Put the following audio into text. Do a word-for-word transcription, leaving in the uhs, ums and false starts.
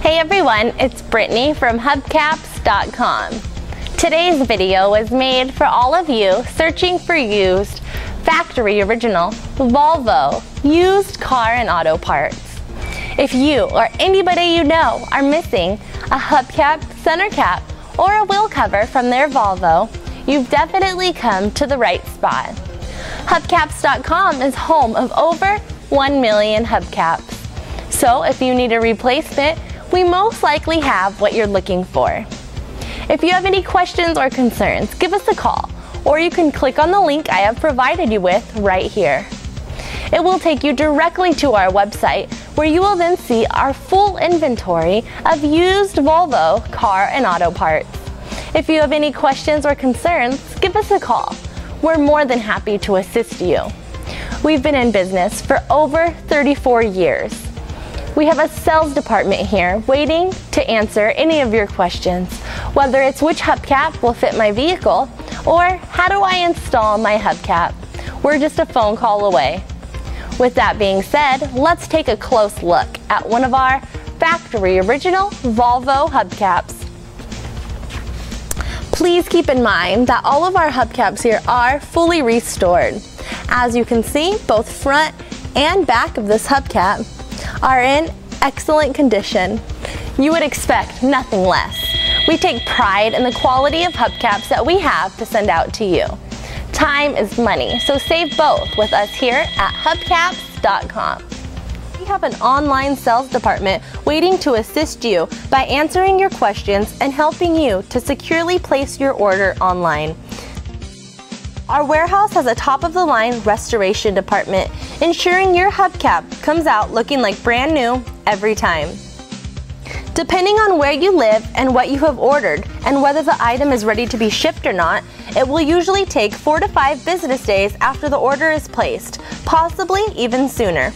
Hey everyone, it's Brittany from Hubcaps dot com. Today's video was made for all of you searching for used, factory original, Volvo, used car and auto parts. If you or anybody you know are missing a hubcap, center cap, or a wheel cover from their Volvo, you've definitely come to the right spot. Hubcaps dot com is home of over one million hubcaps. So if you need a replacement, we most likely have what you're looking for. If you have any questions or concerns, give us a call, or you can click on the link I have provided you with right here. It will take you directly to our website, where you will then see our full inventory of used Volvo car and auto parts. If you have any questions or concerns, give us a call. We're more than happy to assist you. We've been in business for over thirty-four years. We have a sales department here waiting to answer any of your questions, whether it's which hubcap will fit my vehicle or how do I install my hubcap. We're just a phone call away. With that being said, let's take a close look at one of our factory original Volvo hubcaps. Please keep in mind that all of our hubcaps here are fully restored. As you can see, both front and back of this hubcap are in excellent condition. You would expect nothing less. We take pride in the quality of hubcaps that we have to send out to you. Time is money, so save both with us here at hubcaps dot com. We have an online sales department waiting to assist you by answering your questions and helping you to securely place your order online. Our warehouse has a top-of-the-line restoration department, ensuring your hubcap comes out looking like brand new every time. Depending on where you live and what you have ordered and whether the item is ready to be shipped or not, it will usually take four to five business days after the order is placed, possibly even sooner.